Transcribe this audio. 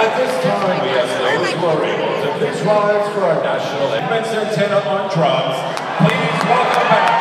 At this time, we ask those who are able to please rise for our national anthem. Carlos Santana on drums. Please welcome back.